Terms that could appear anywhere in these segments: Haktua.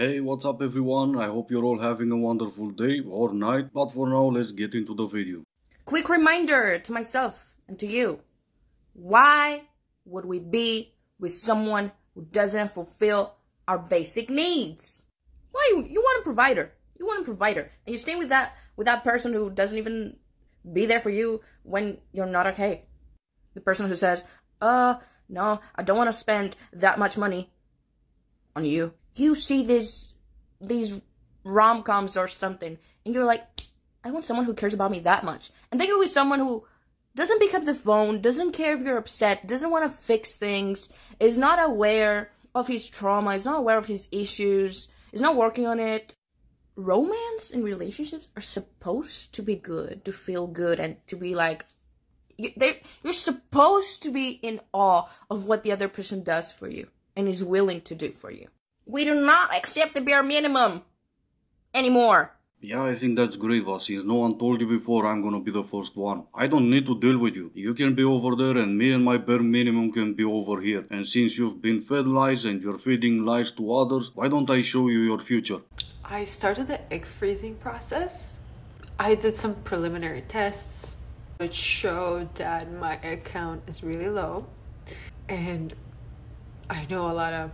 Hey, what's up everyone, I hope you're all having a wonderful day or night, but for now let's get into the video. Quick reminder to myself and to you, why would we be with someone who doesn't fulfill our basic needs? Why? You want a provider, and you stay with that person who doesn't even be there for you when you're not okay. The person who says, no, I don't want to spend that much money on you. You see these rom-coms or something, and you're like, I want someone who cares about me that much. And then you're with someone who doesn't pick up the phone, doesn't care if you're upset, doesn't want to fix things, is not aware of his trauma, is not aware of his issues, is not working on it. Romance and relationships are supposed to be good, to feel good, and to be like, you're supposed to be in awe of what the other person does for you and is willing to do for you. We do not accept the bare minimum anymore. Yeah, I think that's great, but since no one told you before, I'm gonna be the first one. I don't need to deal with you. You can be over there and me and my bare minimum can be over here. And since you've been fed lies and you're feeding lies to others, why don't I show you your future? I started the egg freezing process. I did some preliminary tests, which showed that my egg count is really low. And I know a lot of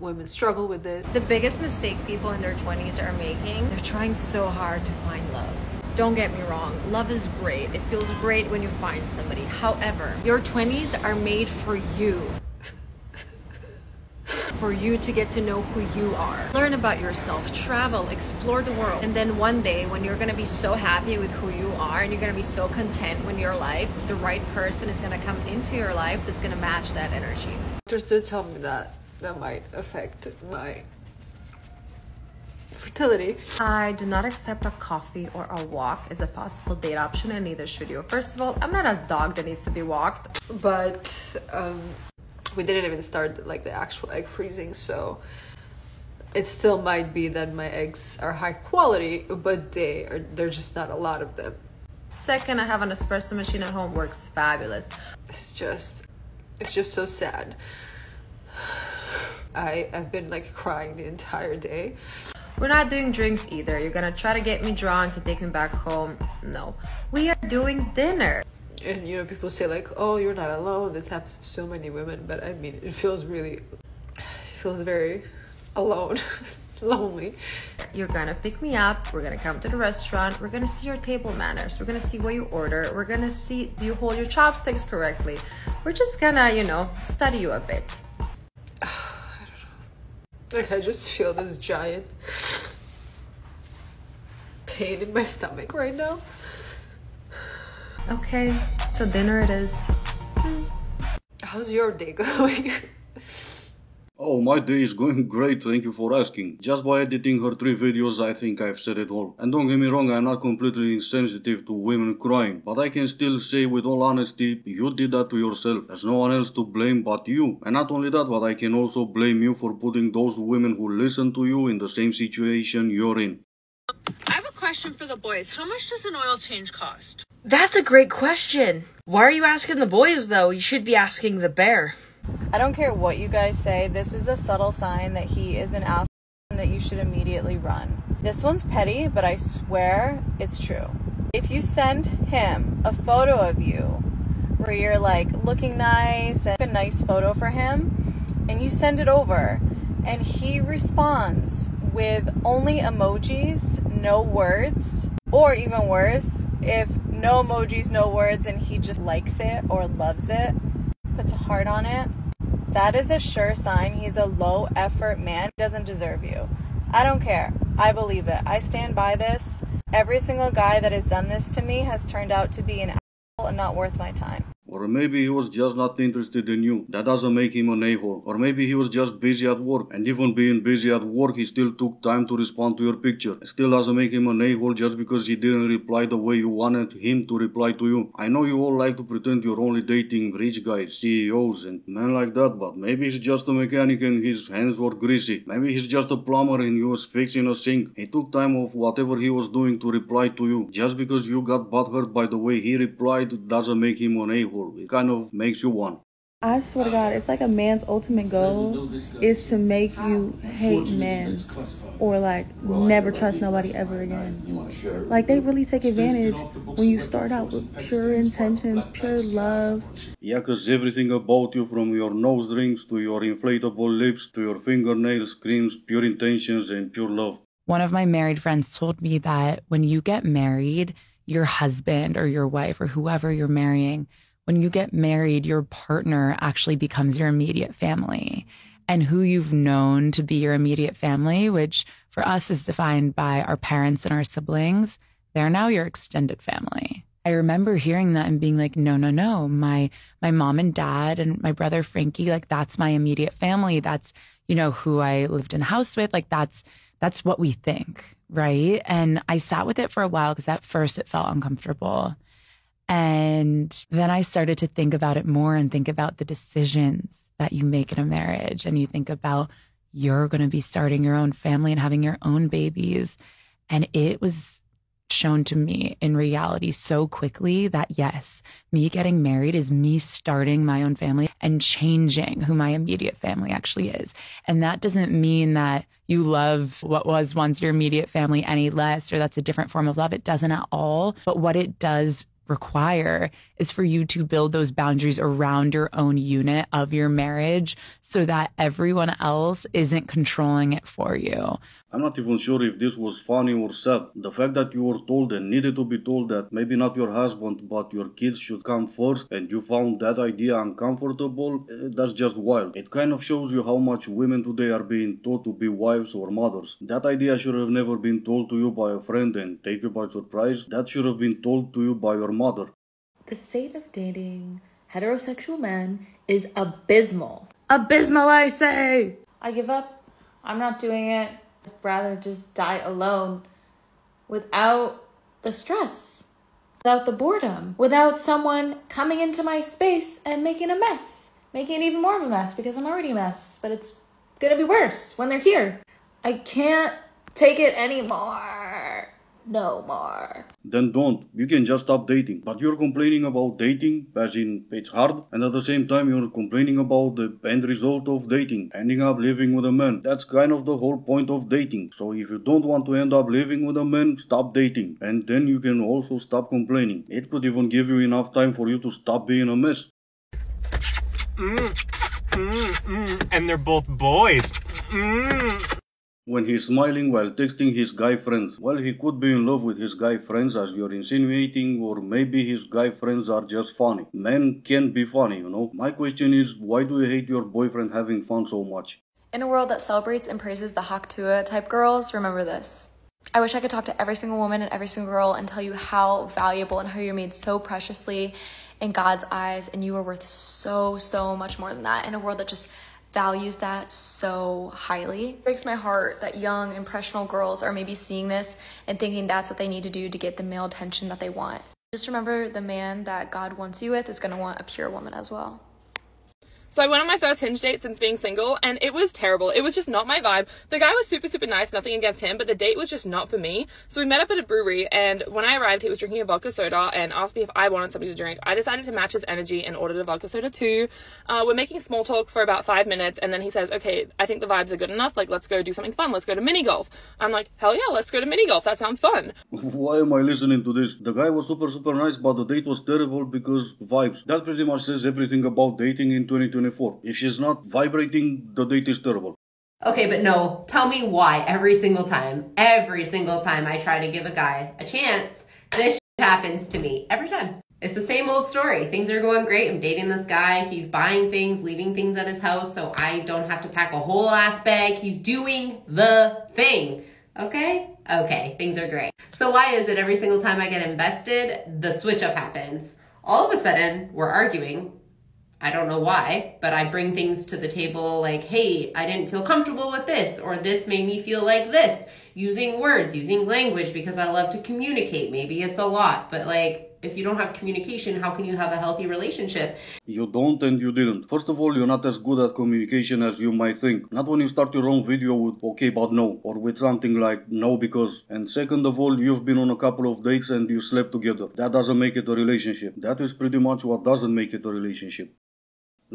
women struggle with it. The biggest mistake people in their 20s are making, they're trying so hard to find love. Don't get me wrong, love is great. It feels great when you find somebody. However, your 20s are made for you. For you to get to know who you are. Learn about yourself, travel, explore the world. And then one day when you're gonna be so happy with who you are and you're gonna be so content with your life, the right person is gonna come into your life that's gonna match that energy. Doctors did tell me that that might affect my fertility. I do not accept a coffee or a walk as a possible date option, and neither should you. First of all, I'm not a dog that needs to be walked. But we didn't even start like the actual egg freezing, so it still might be that my eggs are high quality, but there's just not a lot of them. Second, I have an espresso machine at home, works fabulous. It's just so sad. I have been like crying the entire day. We're not doing drinks either. You're gonna try to get me drunk and take me back home. No, we are doing dinner. And you know, people say like, oh, you're not alone, this happens to so many women, but I mean, it feels very alone. Lonely. You're gonna pick me up, we're gonna come to the restaurant, we're gonna see your table manners, we're gonna see what you order, we're gonna see, do you hold your chopsticks correctly? We're just gonna, you know, study you a bit. Like, I just feel this giant pain in my stomach right now. Okay, so dinner it is. How's your day going? Oh, my day is going great, thank you for asking. Just by editing her 3 videos, I think I've said it all. And don't get me wrong, I'm not completely insensitive to women crying. But I can still say with all honesty, you did that to yourself. There's no one else to blame but you. And not only that, but I can also blame you for putting those women who listen to you in the same situation you're in. I have a question for the boys. How much does an oil change cost? That's a great question. Why are you asking the boys though? You should be asking the bear. I don't care what you guys say, this is a subtle sign that he is an asshole and that you should immediately run. This one's petty, but I swear it's true. If you send him a photo of you where you're like looking nice and a nice photo for him, and you send it over and he responds with only emojis, no words, or even worse, if no emojis, no words, and he just likes it or loves it, puts a heart on it, that is a sure sign he's a low effort man. He doesn't deserve you. I don't care. I believe it. I stand by this. Every single guy that has done this to me has turned out to be an asshole and not worth my time. Or maybe he was just not interested in you. That doesn't make him an a-hole. Or maybe he was just busy at work. And even being busy at work, he still took time to respond to your picture. It still doesn't make him an a-hole just because he didn't reply the way you wanted him to reply to you. I know you all like to pretend you're only dating rich guys, CEOs and men like that, but maybe he's just a mechanic and his hands were greasy. Maybe he's just a plumber and he was fixing a sink. He took time off whatever he was doing to reply to you. Just because you got butthurt by the way he replied doesn't make him an a-hole. It kind of makes you one. I swear to God, it's like a man's ultimate goal is to make you hate men or like never trust nobody ever again. Like they really take advantage when you start out with pure intentions, pure love. Yeah, cause everything about you, from your nose rings to your inflatable lips to your fingernails, screams pure intentions and pure love. One of my married friends told me that when you get married, your husband or your wife or whoever you're marrying, when you get married, your partner actually becomes your immediate family, and who you've known to be your immediate family, which for us is defined by our parents and our siblings, they're now your extended family. I remember hearing that and being like, no, no, no, my mom and dad and my brother Frankie, like that's my immediate family. That's, you know, who I lived in the house with. Like that's what we think, right? And I sat with it for a while because at first it felt uncomfortable. And then I started to think about it more and think about the decisions that you make in a marriage. And you think about you're going to be starting your own family and having your own babies. And it was shown to me in reality so quickly that yes, me getting married is me starting my own family and changing who my immediate family actually is. And that doesn't mean that you love what was once your immediate family any less, or that's a different form of love. It doesn't at all. But what it does require is for you to build those boundaries around your own unit of your marriage so that everyone else isn't controlling it for you. I'm not even sure if this was funny or sad. The fact that you were told and needed to be told that maybe not your husband, but your kids should come first, and you found that idea uncomfortable, that's just wild. It kind of shows you how much women today are being taught to be wives or mothers. That idea should have never been told to you by a friend and take you by surprise. That should have been told to you by your mother. The state of dating heterosexual men is abysmal. Abysmal, I say! I give up. I'm not doing it. I'd rather just die alone without the stress, without the boredom, without someone coming into my space and making a mess, making it even more of a mess because I'm already a mess, but it's gonna be worse when they're here. I can't take it anymore. No more. Then don't. You can just stop dating. But you're complaining about dating, as in it's hard, and at the same time you're complaining about the end result of dating, ending up living with a man. That's kind of the whole point of dating. So if you don't want to end up living with a man, stop dating. And then you can also stop complaining. It could even give you enough time for you to stop being a mess. And they're both boys. When he's smiling while texting his guy friends. Well, he could be in love with his guy friends, as you're insinuating, or maybe his guy friends are just funny. Men can be funny, you know? My question is, why do you hate your boyfriend having fun so much? In a world that celebrates and praises the Haktua type girls, remember this. I wish I could talk to every single woman and every single girl and tell you how valuable and how you're made so preciously in God's eyes, and you are worth so, so much more than that. In a world that just values that so highly. It breaks my heart that young, impressionable girls are maybe seeing this and thinking that's what they need to do to get the male attention that they want. Just remember, the man that God wants you with is going to want a pure woman as well. So I went on my first Hinge date since being single, and it was terrible. It was just not my vibe. The guy was super, super nice, nothing against him, but the date was just not for me. So we met up at a brewery, and when I arrived, he was drinking a vodka soda and asked me if I wanted something to drink. I decided to match his energy and ordered a vodka soda too. We're making small talk for about 5 minutes, and then he says, okay, I think the vibes are good enough. Like, let's go do something fun. Let's go to mini golf. I'm like, hell yeah, let's go to mini golf. That sounds fun. Why am I listening to this? The guy was super, super nice, but the date was terrible because vibes. That pretty much says everything about dating in 2020. If she's not vibrating, the date is terrible. Okay, but no, tell me why every single time I try to give a guy a chance, this happens to me every time. It's the same old story. Things are going great. I'm dating this guy. He's buying things, leaving things at his house, so I don't have to pack a whole ass bag. He's doing the thing. Okay, things are great. So why is it every single time I get invested, the switch up happens? All of a sudden, we're arguing. I don't know why, but I bring things to the table like, hey, I didn't feel comfortable with this, or this made me feel like this, using words, using language, because I love to communicate. Maybe it's a lot, but like, if you don't have communication, how can you have a healthy relationship? You don't, and you didn't. First of all, you're not as good at communication as you might think. Not when you start your own video with okay but no, or with something like no because. And second of all, you've been on a couple of dates and you slept together. That doesn't make it a relationship. That is pretty much what doesn't make it a relationship.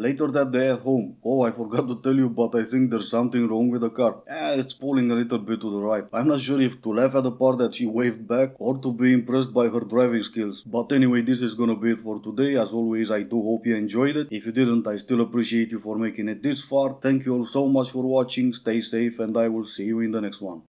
Later that day at home, oh, I forgot to tell you, but I think there's something wrong with the car. It's pulling a little bit to the right. I'm not sure if to laugh at the part that she waved back or to be impressed by her driving skills. But anyway, this is gonna be it for today. As always, I do hope you enjoyed it. If you didn't, I still appreciate you for making it this far. Thank you all so much for watching. Stay safe and I will see you in the next one.